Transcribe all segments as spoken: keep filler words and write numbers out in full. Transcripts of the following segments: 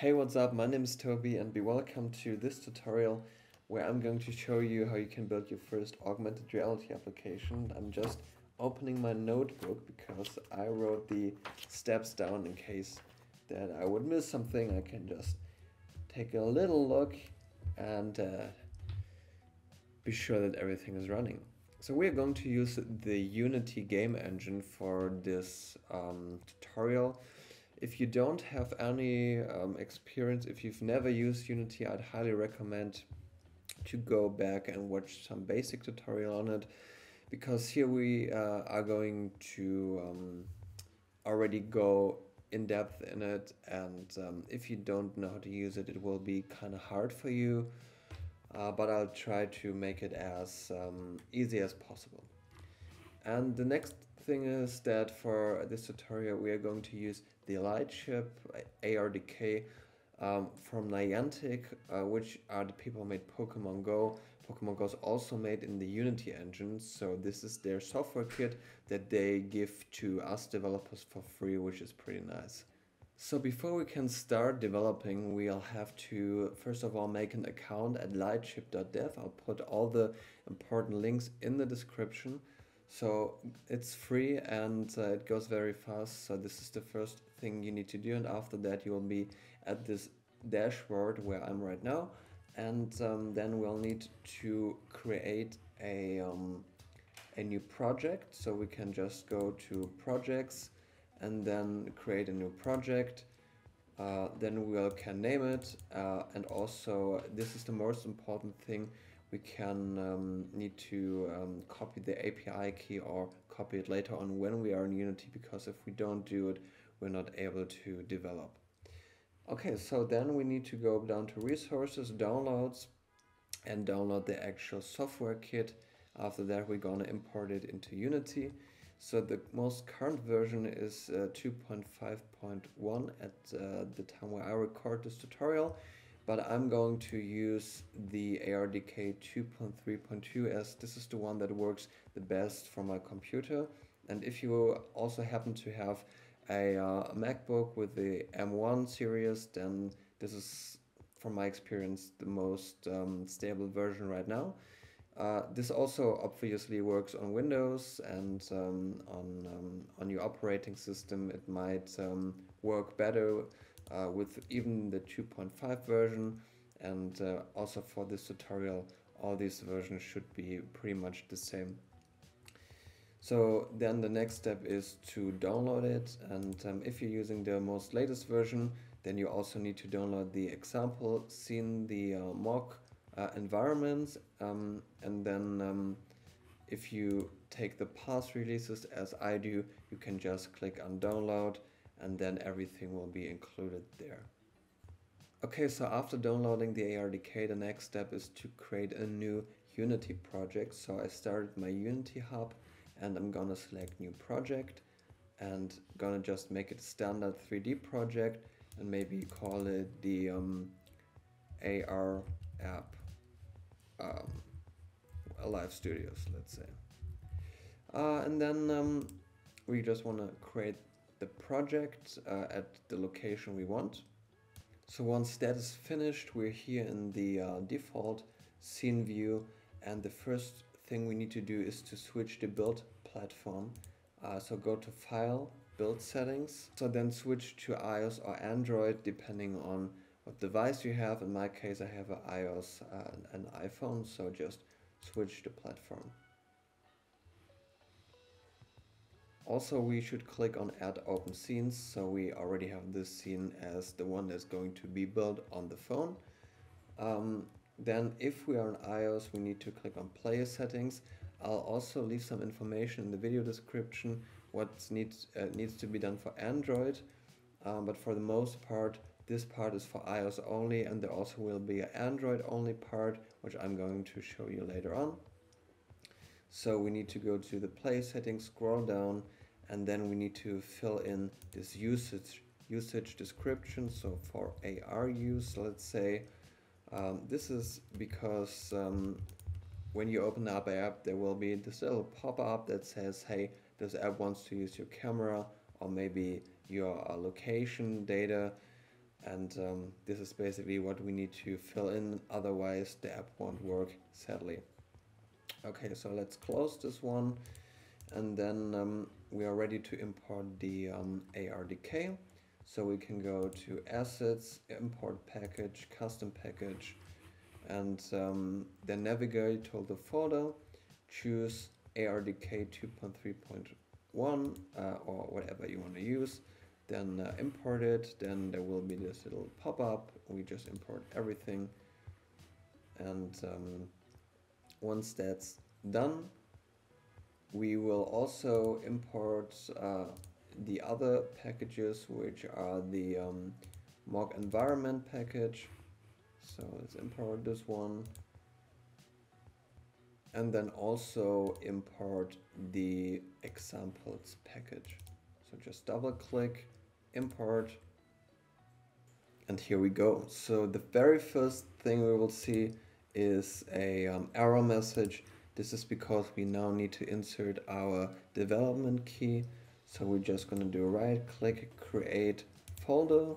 Hey, what's up? My name is Toby and be welcome to this tutorial where I'm going to show you how you can build your first augmented reality application. I'm just opening my notebook because I wrote the steps down in case that I would miss something. I can just take a little look and uh, be sure that everything is running. So we're going to use the Unity game engine for this um, tutorial. If you don't have any um, experience, if you've never used Unity, I'd highly recommend to go back and watch some basic tutorial on it, because here we uh, are going to um, already go in depth in it, and um, if you don't know how to use it, it will be kind of hard for you, uh, but I'll try to make it as um, easy as possible. And the next thing is that for this tutorial we are going to use the Lightship A R D K um, from Niantic, uh, which are the people who made Pokemon Go. Pokemon Go is also made in the Unity engine, so this is their software kit that they give to us developers for free, which is pretty nice. So before we can start developing, we'll have to first of all make an account at lightship dot dev. I'll put all the important links in the description. So it's free and uh, it goes very fast, so this is the first thing you need to do, and after that you will be at this dashboard where I'm right now, and um, then we'll need to create a, um, a new project. So we can just go to projects and then create a new project, uh, then we can name it, uh, and also this is the most important thing. We can um, need to um, copy the A P I key or copy it later on when we are in Unity, because if we don't do it, we're not able to develop. Okay, so then we need to go down to resources, downloads, and download the actual software kit. After that, we're gonna import it into Unity. So the most current version is uh, two point five point one at uh, the time where I record this tutorial. But I'm going to use the A R D K two point three point two as this is the one that works the best for my computer. And if you also happen to have a uh, MacBook with the M one series, then this is, from my experience, the most um, stable version right now. Uh, this also obviously works on Windows, and um, on, um, on your operating system it might um, work better uh, with even the two point five version, and uh, also for this tutorial all these versions should be pretty much the same. So then the next step is to download it, and um, if you're using the most latest version, then you also need to download the example scene, the uh, mock Uh, environments, um, and then um, if you take the past releases as I do, you can just click on download and then everything will be included there. Okay, so after downloading the A R D K, the next step is to create a new Unity project. So I started my Unity hub and I'm gonna select new project and gonna just make it standard three D project and maybe call it the um, A R app um, Alive Studios, let's say, uh, and then um, we just want to create the project uh, at the location we want. So once that is finished, we're here in the uh, default scene view, and the first thing we need to do is to switch the build platform. Uh, so go to File, Build Settings, so then switch to iOS or Android depending on what device you have. In my case I have an iOS and an iPhone, so just switch the platform. Also we should click on Add Open Scenes, so we already have this scene as the one that's going to be built on the phone. Um, then if we are on iOS we need to click on Player Settings. I'll also leave some information in the video description what needs, uh, needs to be done for Android, um, but for the most part this part is for iOS only, and there also will be an Android only part, which I'm going to show you later on. So we need to go to the play settings, scroll down, and then we need to fill in this usage, usage description. So for A R use, let's say, um, this is because um, when you open up an app, there will be this little pop-up that says, hey, this app wants to use your camera or maybe your uh, location data. And um, this is basically what we need to fill in, otherwise the app won't work, sadly. Okay, so let's close this one, and then um, we are ready to import the um, A R D K. So we can go to Assets, Import Package, Custom Package, and um, then navigate to the folder, choose A R D K two point three point one uh, or whatever you want to use, then uh, import it. Then there will be this little pop-up. We just import everything, and um, once that's done, we will also import uh, the other packages, which are the um, mock environment package. So let's import this one, and then also import the examples package. So just double click, import, and here we go. So the very first thing we will see is a um, error message. This is because we now need to insert our development key. So we're just gonna do right click, create folder.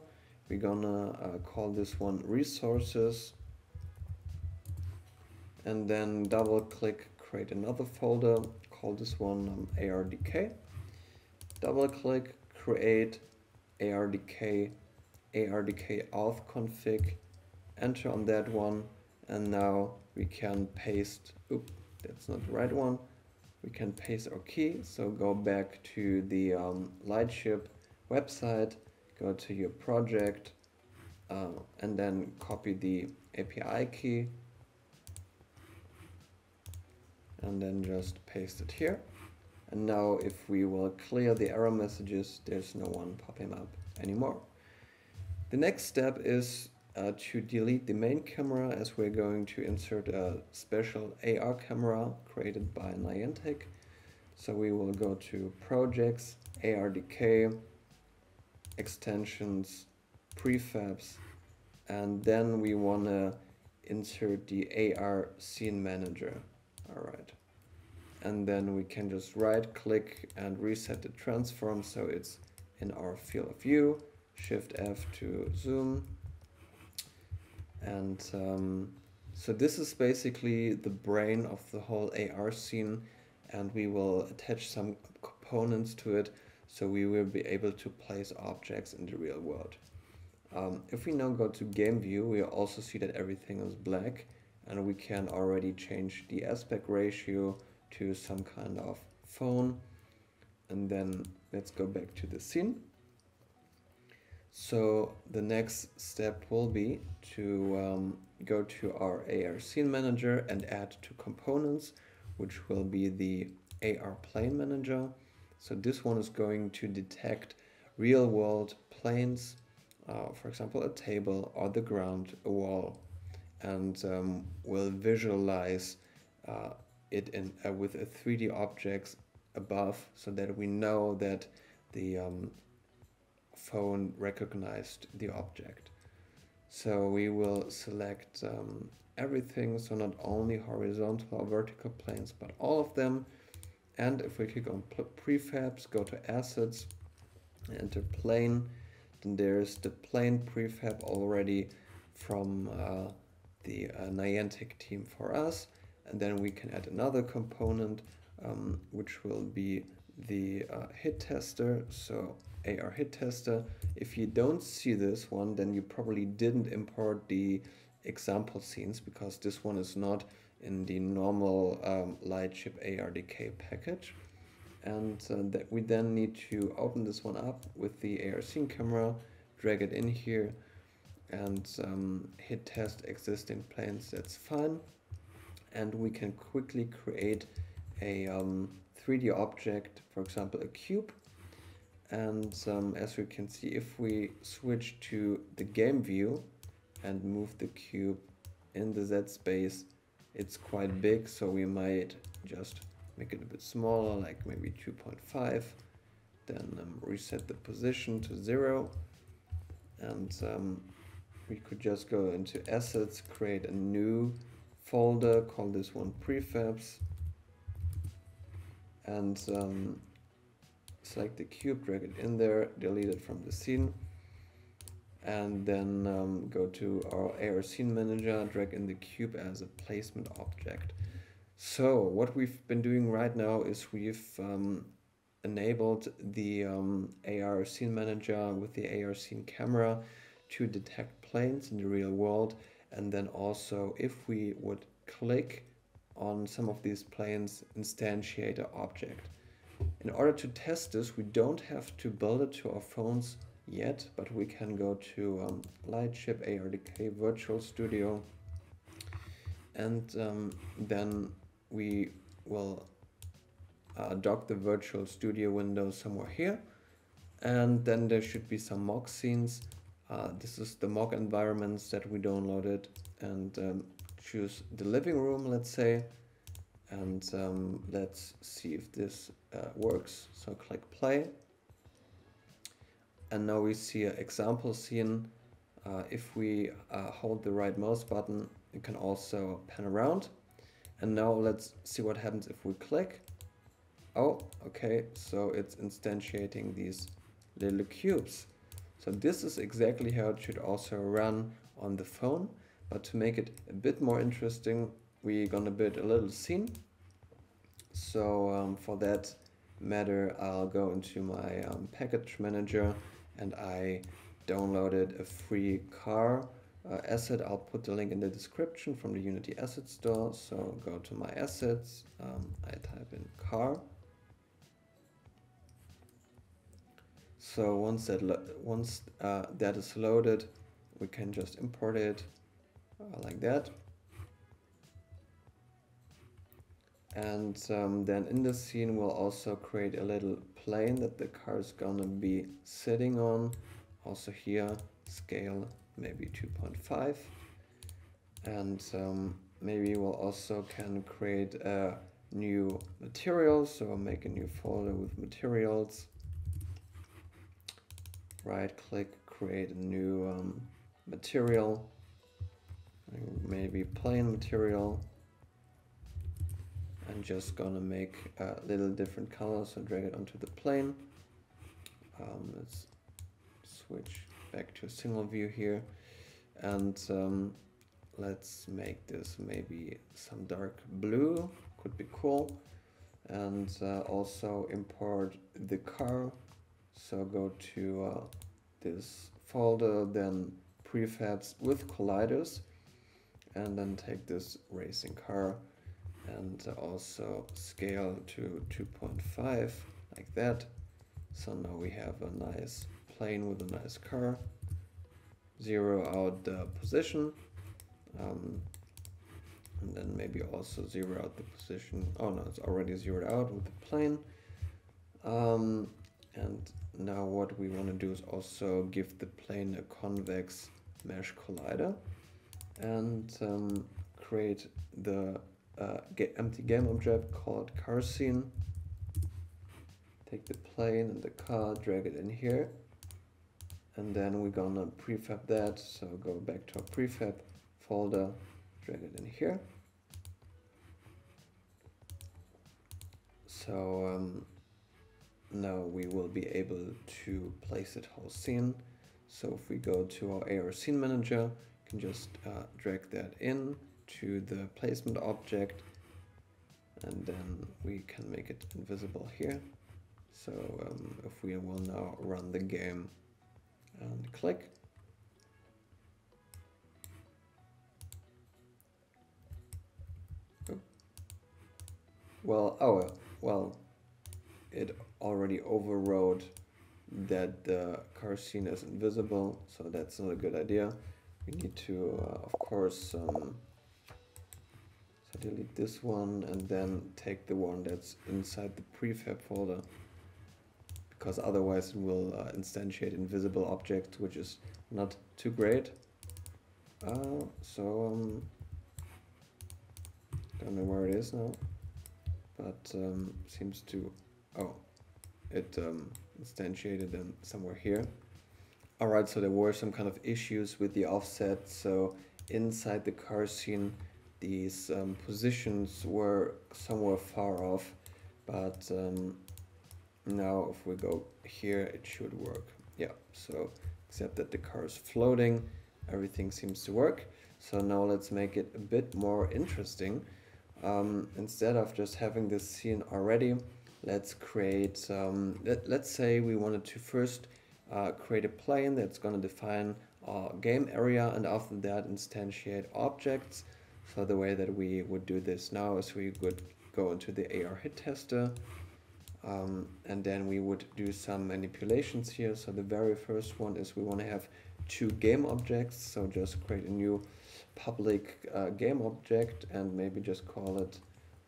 We're gonna uh, call this one resources, and then double click, create another folder, call this one um, A R D K. Double click, create A R D K, A R D K auth config, enter on that one, and now we can paste, oops, that's not the right one. We can paste our key, so go back to the um, Lightship website, go to your project, uh, and then copy the A P I key, and then just paste it here. And now if we will clear the error messages, there's no one popping up anymore. The next step is uh, to delete the main camera, as we're going to insert a special A R camera created by Niantic. So we will go to Projects, A R D K, Extensions, Prefabs, and then we want to insert the A R Scene Manager. All right. And then we can just right click and reset the transform so it's in our field of view. Shift F to zoom. And um, so this is basically the brain of the whole A R scene, and we will attach some components to it so we will be able to place objects in the real world. Um, if we now go to game view, we also see that everything is black, and we can already change the aspect ratio to some kind of phone. And then let's go back to the scene. So the next step will be to um, go to our A R scene manager and add two components, which will be the A R plane manager. So this one is going to detect real world planes, uh, for example, a table or the ground, a wall, and um, will visualize uh, it in uh, with a three D objects above, so that we know that the um, phone recognized the object. So we will select um, everything, so not only horizontal or vertical planes, but all of them. And if we click on prefabs, go to assets, enter plane, then there's the plane prefab already from uh, the uh, Niantic team for us. And then we can add another component, um, which will be the uh, hit tester. So A R hit tester. If you don't see this one, then you probably didn't import the example scenes, because this one is not in the normal um, Lightship A R D K package. And uh, that we then need to open this one up with the A R scene camera, drag it in here, and um, hit test existing planes. That's fine. And we can quickly create a um, three D object, for example, a cube. And um, as we can see, if we switch to the game view and move the cube in the Z space, it's quite big. So we might just make it a bit smaller, like maybe two point five, then um, reset the position to zero. And um, we could just go into assets, create a new folder, call this one prefabs, and um, select the cube, drag it in there, delete it from the scene, and then um, go to our A R scene manager, drag in the cube as a placement object. So what we've been doing right now is we've um, enabled the um, A R scene manager with the A R scene camera to detect planes in the real world, and then also if we would click on some of these planes, instantiate an object. In order to test this, we don't have to build it to our phones yet, but we can go to um, Lightship A R D K Virtual Studio, and um, then we will uh, dock the Virtual Studio window somewhere here, and then there should be some mock scenes. Uh, this is the mock environments that we downloaded, and um, choose the living room, let's say, and um, let's see if this uh, works. So click play. And now we see an example scene. Uh, if we uh, hold the right mouse button, you can also pan around. And now let's see what happens if we click. Oh, okay, so it's instantiating these little cubes. So this is exactly how it should also run on the phone. But to make it a bit more interesting, we're gonna build a little scene. So um, for that matter, I'll go into my um, package manager, and I downloaded a free car uh, asset. I'll put the link in the description from the Unity asset store. So go to my assets, um, I type in car. So once that once uh, that is loaded, we can just import it uh, like that. And um, then in the scene, we'll also create a little plane that the car is gonna be sitting on. Also here, scale maybe two point five. And um, maybe we'll also can create a new material. So we'll make a new folder with materials. Right click, create a new um, material. Maybe plane material. I'm just gonna make a little different color, so drag it onto the plane. Um, let's switch back to a single view here, and um, let's make this maybe some dark blue, could be cool. And uh, also import the car, so go to uh, this folder, then prefabs with colliders, and then take this racing car and also scale to two point five, like that. So now we have a nice plane with a nice car. Zero out the position, um, and then maybe also zero out the position. Oh no, it's already zeroed out with the plane. Um, and now what we want to do is also give the plane a convex mesh collider, and um, create the Uh, get empty game object called car scene. Take the plane and the car, drag it in here, and then we're gonna prefab that. So go back to our prefab folder, drag it in here. So um, now we will be able to place that whole scene. So if we go to our A R scene manager, you can just uh, drag that in to the placement object, and then we can make it invisible here. So um, if we will now run the game and click, oh. well oh well it already overrode that the car scene is invisible, so that's not a good idea. We need to uh, of course um, So delete this one, and then take the one that's inside the prefab folder, because otherwise it will uh, instantiate invisible objects, which is not too great. Uh, so um, don't know where it is now, but um, seems to oh, it um, instantiated them somewhere here. All right, so there were some kind of issues with the offset. So inside the car scene, these um, positions were somewhere far off, but um, now if we go here, it should work. Yeah, so except that the car is floating. Everything seems to work. So now let's make it a bit more interesting. Um, instead of just having this scene already, let's create, um, let, let's say we wanted to first uh, create a plane that's going to define our game area and after that instantiate objects. So the way that we would do this now is we would go into the A R hit tester, um, and then we would do some manipulations here. So the very first one is we want to have two game objects. So just create a new public uh, game object and maybe just call it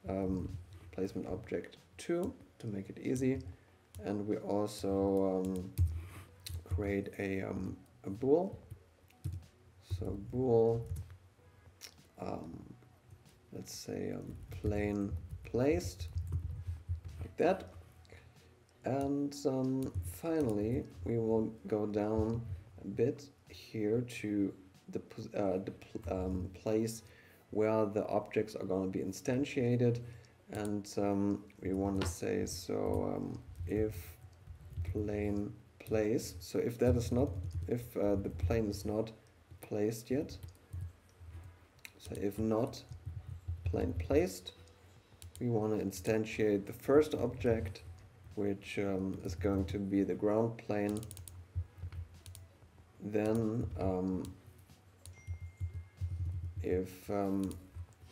um, placement object two to make it easy. And we also um, create a, um, a bool. So bool, um, let's say um, plain placed, like that. And um, finally, we will go down a bit here to the, uh, the pl um, place where the objects are going to be instantiated, and um, we want to say so um, if plane placed, so if that is not, if uh, the plane is not placed yet, so if not plane placed, we want to instantiate the first object, which um, is going to be the ground plane. Then um, if um,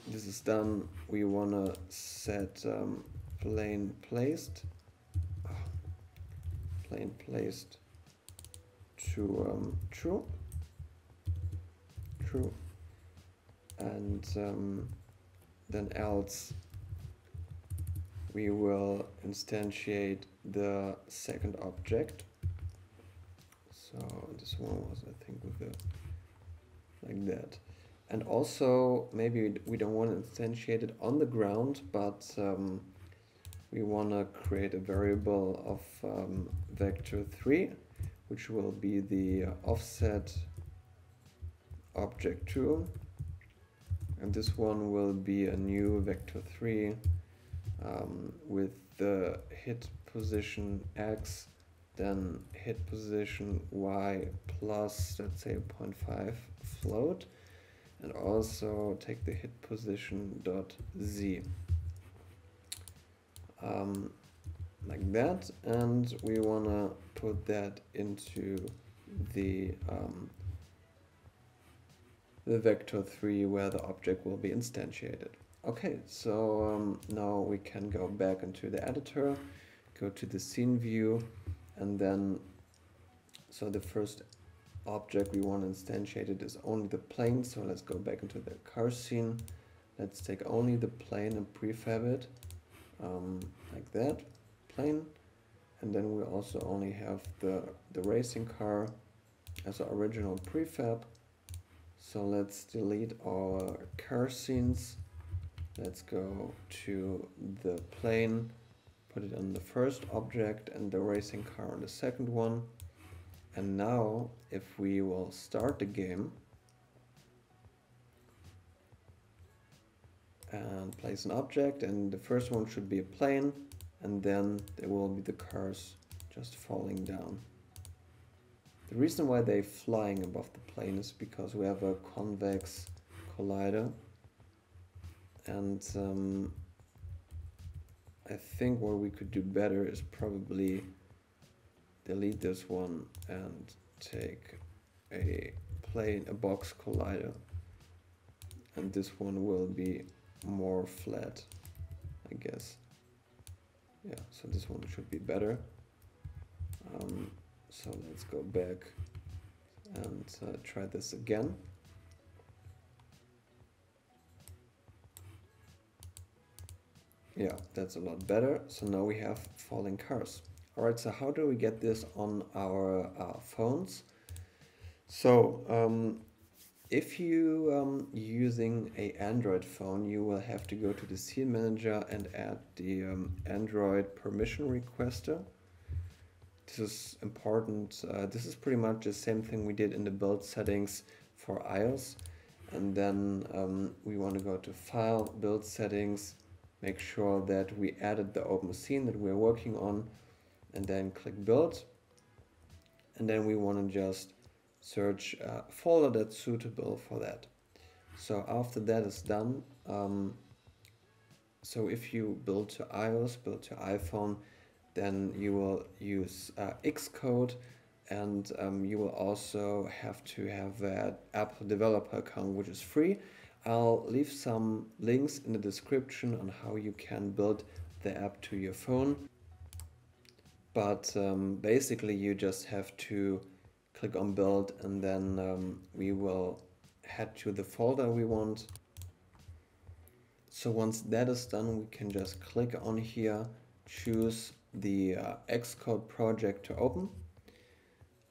this is done, we want to set um, plane placed oh, plane placed to um, true true and um, then else we will instantiate the second object. So this one was, I think, with the like that. And also maybe we don't want to instantiate it on the ground, but um, we want to create a variable of um, vector three, which will be the offset object two, and this one will be a new vector three um, with the hit position x, then hit position y plus, let's say, zero point five float, and also take the hit position dot z, um, like that. And we want to put that into the um, the vector three where the object will be instantiated. Okay, so um, now we can go back into the editor, go to the scene view, and then so the first object we want instantiated is only the plane. So let's go back into the car scene. Let's take only the plane and prefab it um, like that, plane. And then we also only have the, the racing car as our original prefab. So let's delete our car scenes. Let's go to the plane, put it on the first object and the racing car on the second one. And now, if we will start the game and place an object, and the first one should be a plane, and then there will be the cars just falling down. The reason why they're flying above the plane is because we have a convex collider, and um, I think what we could do better is probably delete this one and take a plane, a box collider, and this one will be more flat, I guess. Yeah, so this one should be better. Um, so let's go back and uh, try this again. Yeah, that's a lot better. So now we have falling cars. Alright, so how do we get this on our uh, phones? So um, if you um, using a Android phone, you will have to go to the scene manager and add the um, Android permission requester. This is important. Uh, this is pretty much the same thing we did in the build settings for iOS. And then um, we want to go to File, Build Settings, make sure that we added the open scene that we're working on, and then click build. And then we want to just search a folder that's suitable for that. So after that is done, um, so if you build to iOS, build to iPhone, then you will use uh, Xcode, and um, you will also have to have that Apple developer account, which is free. I'll leave some links in the description on how you can build the app to your phone. But um, basically you just have to click on build, and then um, we will head to the folder we want. So once that is done, we can just click on here, choose the uh, Xcode project to open,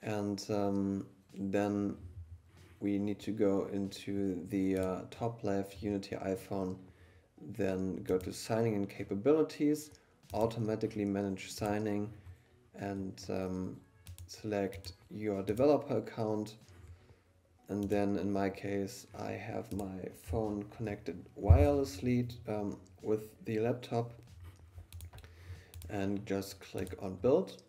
and um, then we need to go into the uh, top left, Unity iPhone, then go to signing in capabilities, automatically manage signing, and um, select your developer account. And then in my case, I have my phone connected wirelessly um, with the laptop, and just click on build.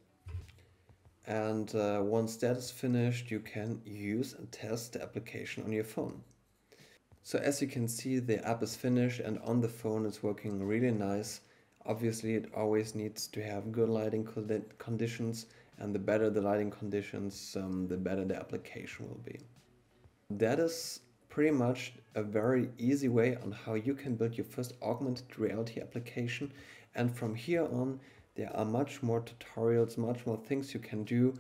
And uh, once that is finished, you can use and test the application on your phone. So as you can see, the app is finished, and on the phone it's working really nice. Obviously it always needs to have good lighting conditions, and the better the lighting conditions, um, the better the application will be. That is pretty much a very easy way on how you can build your first augmented reality application. And from here on, there are much more tutorials, much more things you can do,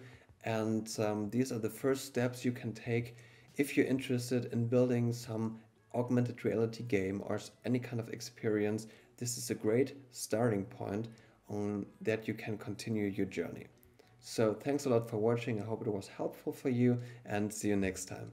and um, these are the first steps you can take if you're interested in building some augmented reality game or any kind of experience. This is a great starting point on that you can continue your journey. So thanks a lot for watching. I hope it was helpful for you, and see you next time.